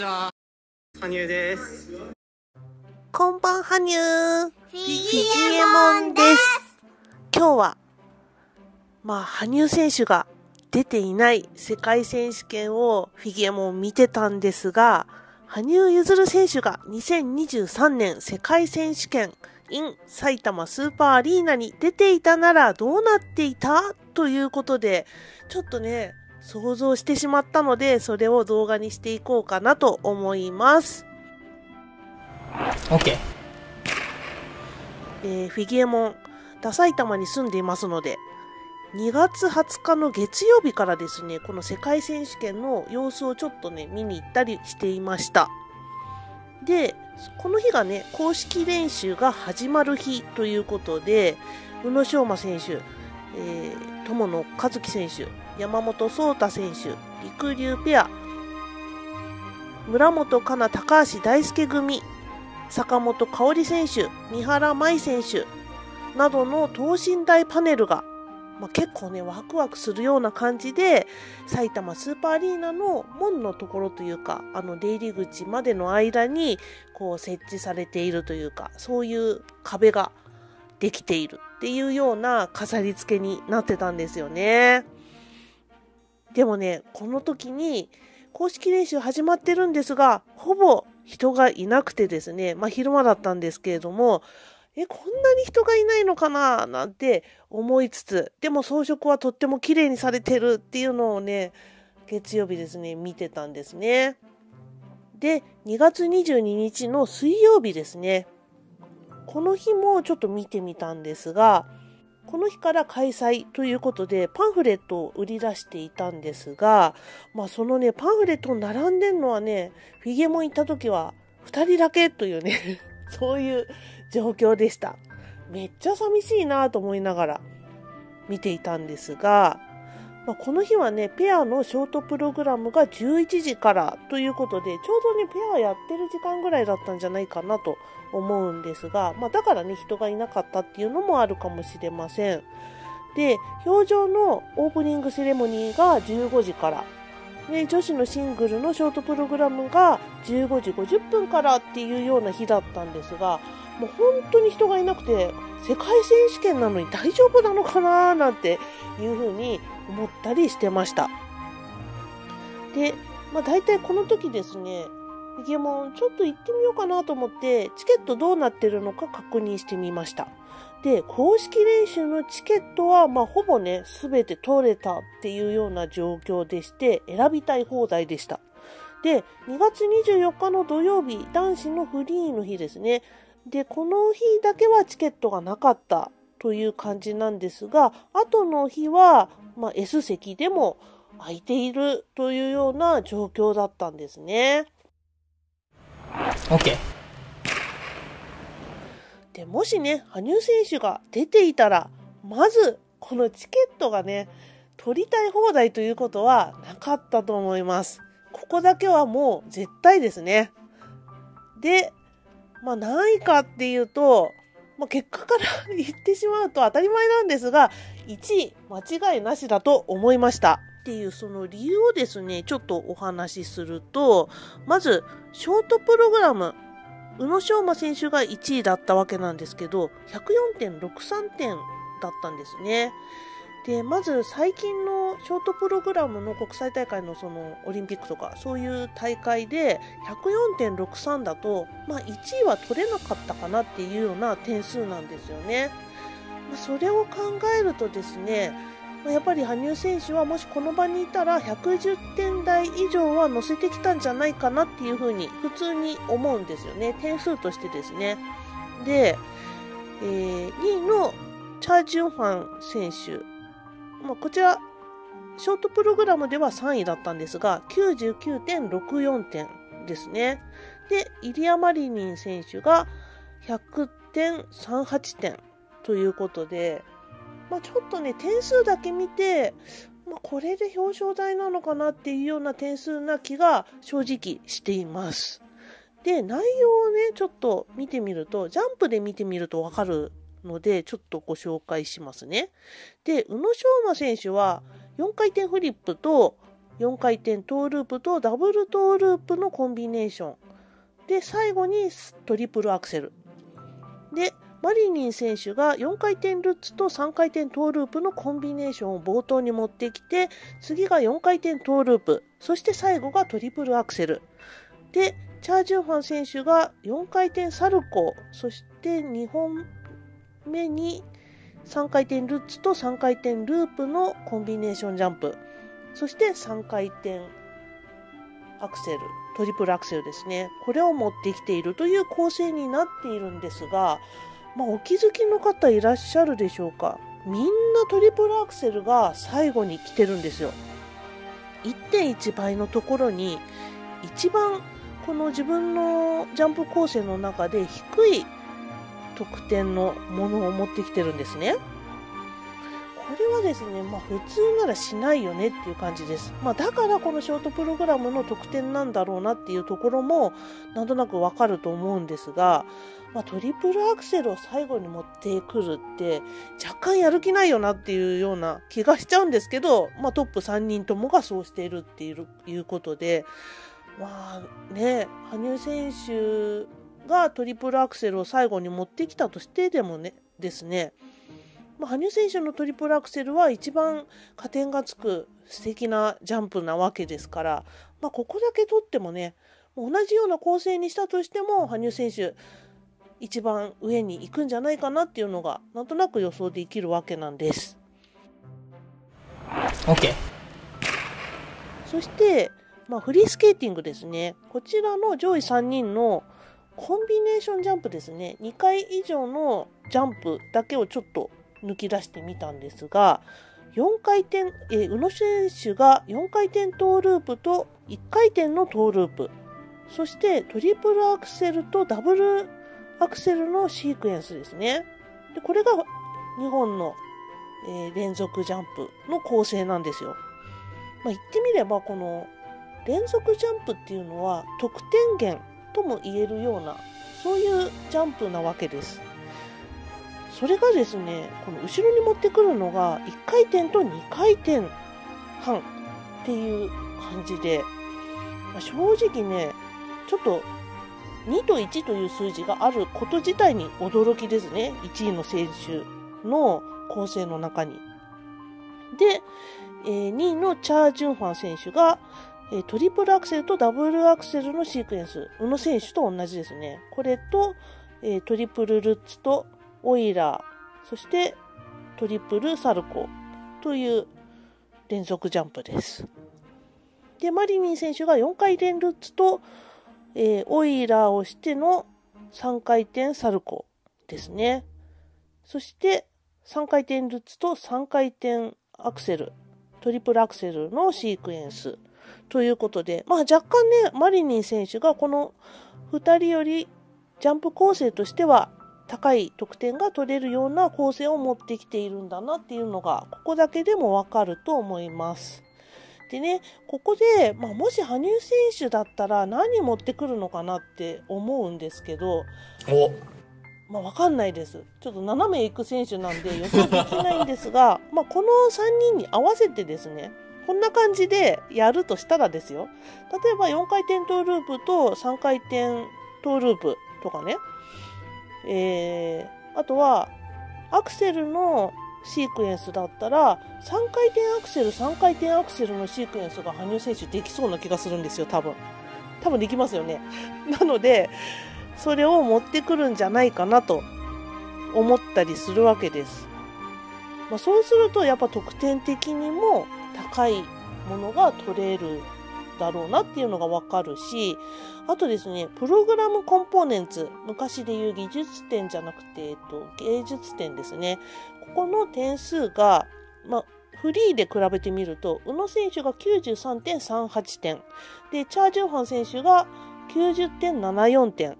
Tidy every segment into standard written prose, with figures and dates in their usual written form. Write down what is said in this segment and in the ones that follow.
ちは。羽生です。こんばんは羽生。フィギエモンです。今日は、羽生選手が出ていない世界選手権をフィギエモン見てたんですが、羽生結弦選手が2023年世界選手権 in 埼玉スーパーアリーナに出ていたならどうなっていたということで、ちょっとね、想像してしまったので、それを動画にしていこうかなと思います。OK。フィギエモン、埼玉に住んでいますので、2月20日の月曜日からですね、この世界選手権の様子をちょっとね、見に行ったりしていました。で、この日がね、公式練習が始まる日ということで、宇野昌磨選手、友野一希選手、山本草太選手、りくりゅうペア、村元哉中・高橋大輔組、坂本花織選手、三原舞依選手などの等身大パネルが、結構ね、ワクワクするような感じで、埼玉スーパーアリーナの門のところというか、出入り口までの間に、こう設置されているというか、そういう壁ができているっていうような飾り付けになってたんですよね。でもね、この時に、公式練習始まってるんですが、ほぼ人がいなくてですね、昼間だったんですけれども、こんなに人がいないのかななんて思いつつ、でも装飾はとっても綺麗にされてるっていうのをね、月曜日ですね、見てたんですね。で、2月22日の水曜日ですね。この日もちょっと見てみたんですが、この日から開催ということでパンフレットを売り出していたんですが、そのね、パンフレット並んでんのはね、フィギエモン行った時は2人だけというね、そういう状況でした。めっちゃ寂しいなと思いながら見ていたんですが、この日はね、ペアのショートプログラムが11時からということで、ちょうどね、ペアやってる時間ぐらいだったんじゃないかなと思うんですが、だからね、人がいなかったっていうのもあるかもしれません。で、氷上のオープニングセレモニーが15時から、ね、女子のシングルのショートプログラムが15時50分からっていうような日だったんですが、もう本当に人がいなくて、世界選手権なのに大丈夫なのかなーなんていうふうに思ったりしてました。で、大体この時ですね、フィギエモンちょっと行ってみようかなと思って、チケットどうなってるのか確認してみました。で、公式練習のチケットは、ほぼね、すべて取れたっていうような状況でして、選びたい放題でした。で、2月24日の土曜日、男子のフリーの日ですね。で、この日だけはチケットがなかったという感じなんですが、後の日は、S 席でも空いているというような状況だったんですね。OK。で、もしね、羽生選手が出ていたら、まず、このチケットがね、取りたい放題ということはなかったと思います。ここだけはもう絶対ですね。で、ないかっていうと、結果から言ってしまうと当たり前なんですが、1位間違いなしだと思いました。っていうその理由をですね、ちょっとお話しすると、まず、ショートプログラム、宇野昌磨選手が1位だったわけなんですけど、104.63 点だったんですね。で、まず最近のショートプログラムの国際大会のそのオリンピックとかそういう大会で 104.63 だと、1位は取れなかったかなっていうような点数なんですよね。それを考えるとですね、やっぱり羽生選手はもしこの場にいたら110点台以上は乗せてきたんじゃないかなっていうふうに普通に思うんですよね。点数としてですね。で、2位のチャ・ジュンファン選手。こちら、ショートプログラムでは3位だったんですが、99.64 点ですね。で、イリア・マリニン選手が 100.38 点ということで、ちょっとね、点数だけ見て、これで表彰台なのかなっていうような点数な気が正直しています。で、内容をね、ちょっと見てみると、ジャンプで見てみるとわかるので、ちょっとご紹介しますね。で、宇野昌磨選手は4回転フリップと4回転トーループとダブルトーループのコンビネーションで、最後にトリプルアクセルで、マリニン選手が4回転ルッツと3回転トーループのコンビネーションを冒頭に持ってきて、次が4回転トーループ、そして最後がトリプルアクセルで、チャー・ジュンファン選手が4回転サルコー、そして2本目に3回転ルッツと3回転ループのコンビネーションジャンプ、そして3回転アクセル、トリプルアクセルですね、これを持ってきているという構成になっているんですが、お気づきの方いらっしゃるでしょうか。みんなトリプルアクセルが最後に来てるんですよ。 1.1 倍のところに一番この自分のジャンプ構成の中で低い得点のものを持ってきてるんですね。これはですね、普通ならしないよねっていう感じです。だからこのショートプログラムの得点なんだろうなっていうところもなんとなくわかると思うんですが、トリプルアクセルを最後に持ってくるって若干やる気ないよなっていうような気がしちゃうんですけど、トップ3人ともがそうしているっていうことで、羽生選手がトリプルアクセルを最後に持ってきたとしてでもねですね、羽生選手のトリプルアクセルは一番加点がつく素敵なジャンプなわけですから、ここだけ取ってもね、同じような構成にしたとしても羽生選手一番上に行くんじゃないかなっていうのがなんとなく予想できるわけなんです。OK。そして、フリースケーティングですね。こちらの上位3人のコンビネーションジャンプですね。2回以上のジャンプだけをちょっと抜き出してみたんですが、4回転、宇野選手が4回転トーループと1回転のトーループ、そしてトリプルアクセルとダブルアクセルのシークエンスですね。でこれが2本の、連続ジャンプの構成なんですよ。言ってみればこの連続ジャンプっていうのは得点源とも言えるようなそういうジャンプなわけです。それがですね、この後ろに持ってくるのが1回転と2回転半っていう感じで、正直ね、ちょっと2と1という数字があること自体に驚きですね。1位の選手の構成の中に。で、2位のチャー・ジュンファン選手がトリプルアクセルとダブルアクセルのシークエンス、宇野選手と同じですね。これとトリプルルッツとオイラー、そしてトリプルサルコーという連続ジャンプです。で、マリニン選手が4回転ルッツと、オイラーをしての3回転サルコーですね。そして3回転ルッツと3回転アクセル、トリプルアクセルのシークエンスということで、若干ね、マリニン選手がこの2人よりジャンプ構成としては高い得点が取れるような構成を持ってきているんだなっていうのがここだけでもわかると思います。でね、ここで、もし羽生選手だったら何持ってくるのかなって思うんですけど、わかんないです。ちょっと斜めいく選手なんで予想できないんですが、この3人に合わせてですね、こんな感じでやるとしたらですよ、例えば4回転トーループと3回転トーループとかね、あとはアクセルのシークエンスだったら3回転アクセル3回転アクセルのシークエンスが羽生選手できそうな気がするんですよ。多分できますよね。なのでそれを持ってくるんじゃないかなと思ったりするわけです。そうするとやっぱ得点的にも高いものが取れるだろうなっていうのがわかるし、あとですね、プログラムコンポーネンツ、昔でいう技術点じゃなくて、芸術点ですね。ここの点数が、フリーで比べてみると宇野選手が 93.38 点で、チャー・ジュンファン選手が 90.74 点、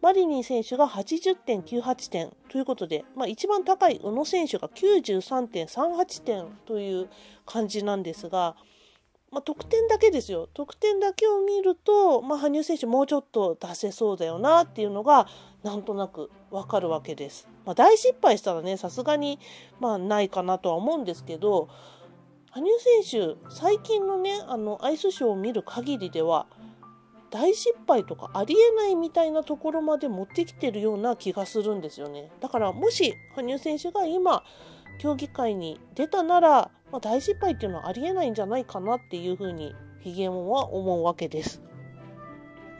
マリニン選手が 80.98 点ということで、一番高い宇野選手が 93.38 点という感じなんですが、得点だけですよ。得点だけを見ると、羽生選手もうちょっと出せそうだよなっていうのがなんとなくわかるわけです。大失敗したらね、さすがにないかなとは思うんですけど、羽生選手最近のねアイスショーを見る限りでは大失敗とかありえないみたいなところまで持ってきてるような気がするんですよね。だからもし羽生選手が今競技会に出たなら、大失敗っていうのはありえないんじゃないかなっていうふうにフィギュアは思うわけです。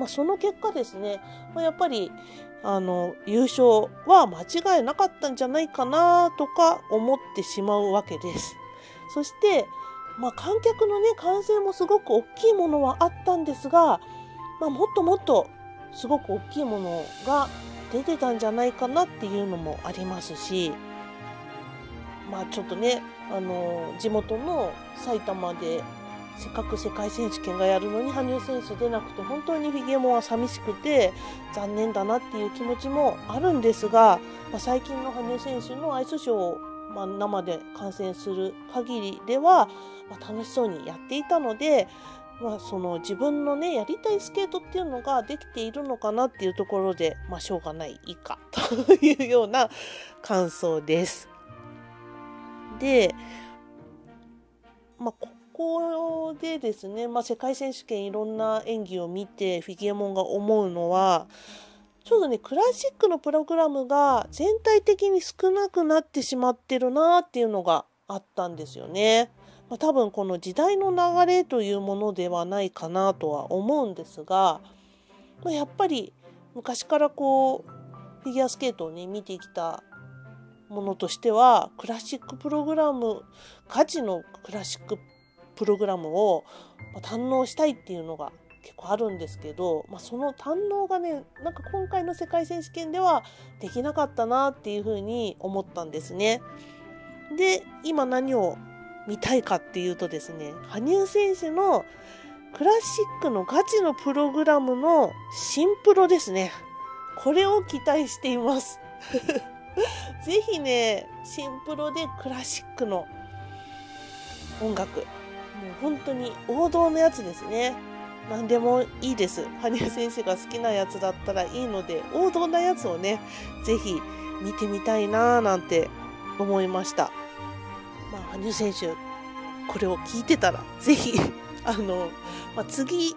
その結果ですね、やっぱり優勝は間違いなかったんじゃないかなとか思ってしまうわけです。そして、観客のね歓声もすごく大きいものはあったんですが、もっともっとすごく大きいものが出てたんじゃないかなっていうのもありますし、ちょっとね地元の埼玉でせっかく世界選手権がやるのに羽生選手出なくて本当にフィギュアは寂しくて残念だなっていう気持ちもあるんですが、最近の羽生選手のアイスショーを生で観戦する限りでは、楽しそうにやっていたので、その自分のねやりたいスケートっていうのができているのかなっていうところで、しょうがないいいかというような感想です。で、ここでですね、世界選手権いろんな演技を見てフィギュアモンが思うのは、ちょうどねクラシックのプログラムが全体的に少なくなってしまってるなっていうのがあったんですよね。多分この時代の流れというものではないかなとは思うんですが、やっぱり昔からフィギュアスケートをね見てきたものとしてはクラシックプログラム、ガチのクラシックプログラムを堪能したいっていうのが結構あるんですけど、その堪能がねなんか今回の世界選手権ではできなかったなっていうふうに思ったんですね。で、今何を見たいかっていうとですね、羽生選手のクラシックのガチのプログラムの新プロですね。これを期待していますぜひね新プロでクラシックの音楽、もう本当に王道のやつですね。何でもいいです。羽生選手が好きなやつだったらいいので、王道なやつをねぜひ見てみたいななんて思いました。羽生選手これを聞いてたらぜひ次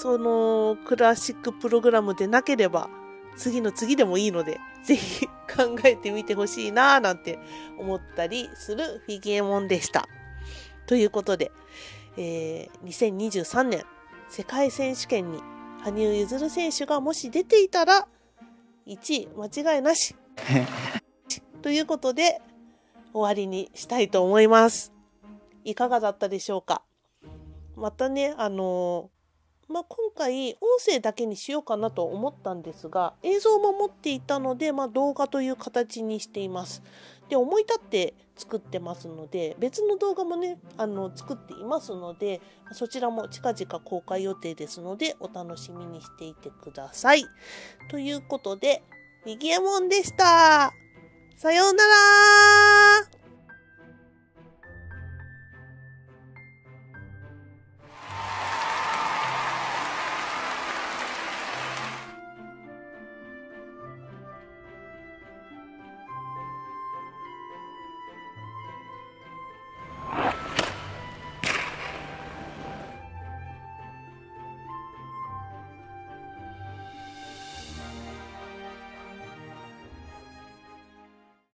そのクラシックプログラムでなければ次の次でもいいのでぜひ考えてみてほしいななんて思ったりするフィギュアモンでした。ということで、2023年世界選手権に羽生結弦選手がもし出ていたら1位間違いなしということで終わりにしたいと思います。いかがだったでしょうか。またね、今回音声だけにしようかなと思ったんですが、映像も持っていたので、動画という形にしています。で、思い立って作ってますので、別の動画もね、作っていますので、そちらも近々公開予定ですので、お楽しみにしていてください。ということで、フィギュアモンでした。さようなら。